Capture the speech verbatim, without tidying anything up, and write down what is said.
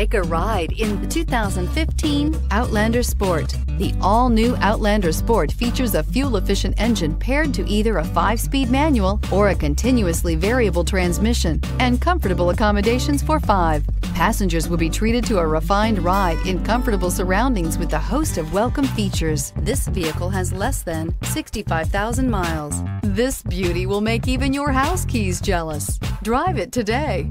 Take a ride in the two thousand fifteen Outlander Sport. The all-new Outlander Sport features a fuel-efficient engine paired to either a five-speed manual or a continuously variable transmission, and comfortable accommodations for five. Passengers will be treated to a refined ride in comfortable surroundings with a host of welcome features. This vehicle has less than sixty-five thousand miles. This beauty will make even your house keys jealous. Drive it today.